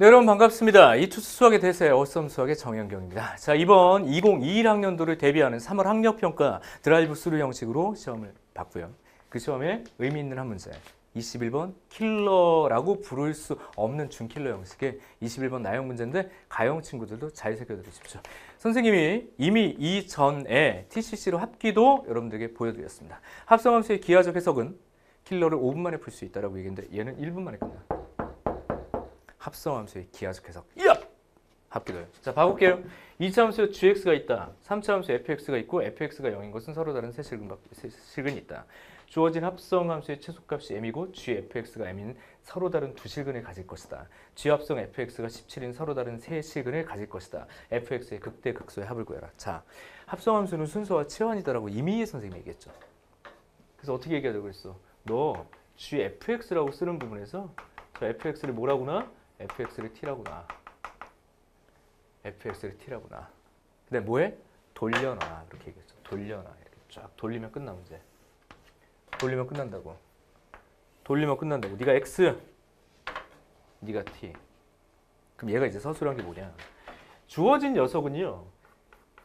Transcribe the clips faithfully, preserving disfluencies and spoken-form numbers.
네, 여러분 반갑습니다. 이투스 수학의 대세 어썸 수학의 정현경입니다. 자, 이번 이천이십일 학년도를 대비하는 삼월 학력평가 드라이브 스루 형식으로 시험을 봤고요. 그 시험에 의미 있는 한 문제, 이십일 번 킬러라고 부를 수 없는 준킬러 형식의 이십일 번 나형 문제인데 가형 친구들도 잘 새겨들으십시오. 선생님이 이미 이전에 티씨씨로 합기도 여러분들에게 보여드렸습니다. 합성함수의 기하적 해석은 킬러를 오 분 만에 풀 수 있다고 얘기했는데 얘는 일 분 만에 끝나요. 합성함수의 기하적 해석. 야! 합기도요. 자, 봐볼게요. 이 차 함수 gx가 있다. 삼 차 함수 fx가 있고 fx가 영인 것은 서로 다른 세 실근이 있다. 주어진 합성함수의 최소값이 m이고 gfx가 m인 서로 다른 두 실근을 가질 것이다. g합성 fx가 십칠인 서로 다른 세 실근을 가질 것이다. fx의 극대 극소의 합을 구해라. 자, 합성함수는 순서와 치환이다라고 이미희 선생님이 얘기했죠. 그래서 어떻게 얘기하자고 그랬어? 너 gfx라고 쓰는 부분에서 fx를 뭐라구나? fx를 t라구나. fx를 t라구나. 근데 뭐해? 돌려놔. 이렇게 얘기했죠. 돌려놔. 이렇게 쫙 돌리면 끝나 문제. 돌리면 끝난다고. 돌리면 끝난다고. 네가 x, 네가 t. 그럼 얘가 이제 서술한 게 뭐냐? 주어진 녀석은요.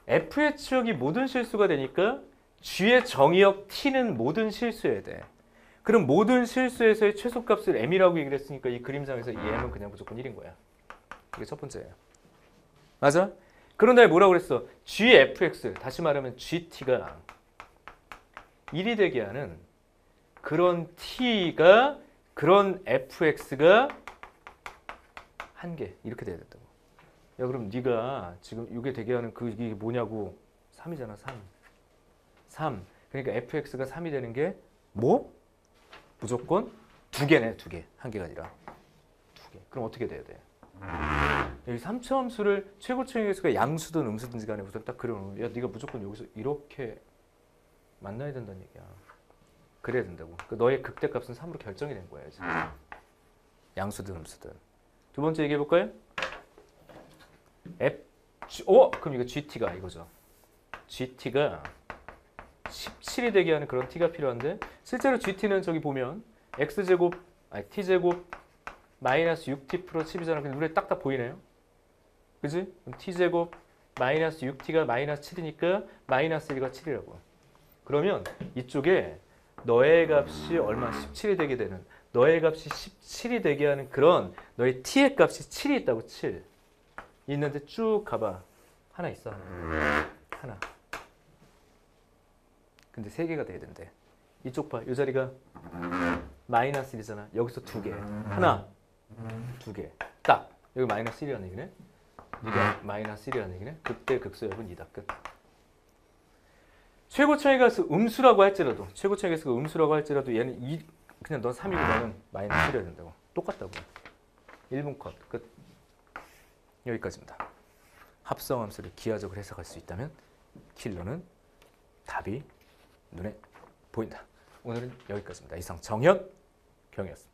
f의 치역이 모든 실수가 되니까 g의 정의역 t는 모든 실수여야 돼. 그럼 모든 실수에서의 최소값을 m이라고 얘기를 했으니까 이 그림상에서 이 m은 그냥 무조건 일인 거야. 이게 첫 번째예요. 맞아? 그런 다음에 뭐라고 그랬어? gfx, 다시 말하면 gt가 일이 되게 하는 그런 t가, 그런 fx가 한 개 이렇게 돼야 된다고. 야, 그럼 네가 지금 이게 되게 하는 그 이게 뭐냐고. 삼이잖아, 삼. 삼. 그러니까 fx가 삼이 되는 게 뭐? 무조건 두 개네, 두 개. 한 개가 아니라 두 개. 그럼 어떻게 돼야 돼? 여기 삼 차 함수를 최고차의 개수가 양수든 음수든지 간에 우선 딱 그려놓으면, 야, 네가 무조건 여기서 이렇게 만나야 된다는 얘기야. 그래야 된다고. 그러니까 너의 극대값은 삼으로 결정이 된 거야, 지금. 양수든 음수든. 두 번째 얘기해 볼까요? F, G, 어? 그럼 이거 gt가 이거죠. gt가 십칠이 되게 하는 그런 t가 필요한데, 실제로 gt는 저기 보면 x제곱, 아니 t제곱 마이너스 육 티 플러스 십이잖아. 그냥 눈에 딱딱 보이네요. 그지? 그럼 t제곱 마이너스 육 티가 마이너스 칠이니까 마이너스 일과 칠이라고. 그러면 이쪽에 너의 값이 얼마? 십칠이 되게 되는, 너의 값이 십칠이 되게 하는 그런 너의 t의 값이 칠이 있다고. 칠 있는데 쭉 가봐. 하나 있어. 하나. 근데 세 개가 돼야 된대. 이쪽 봐. 이 자리가 마이너스 일이잖아. 여기서 두 개. 하나, 두 개. 딱. 여기 마이너스 일이라는 얘기네. 네가 마이너스 일이라는 얘기네. 극대 극소 여분 이다. 끝. 최고차의 가수 음수라고 할지라도, 최고차의 가수가 음수라고 할지라도 얘는 이, 그냥 넌 삼이고 나는 마이너스 일이어야 된다고. 똑같다고. 일 분 컷. 끝. 여기까지입니다. 합성함수를 기하적으로 해석할 수 있다면 킬러는 답이 눈에 보인다. 오늘은 여기까지입니다. 이상 정현경이었습니다.